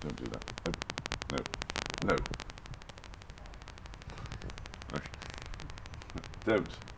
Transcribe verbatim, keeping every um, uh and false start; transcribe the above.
Don't do that. No. No. No. Okay. Don't.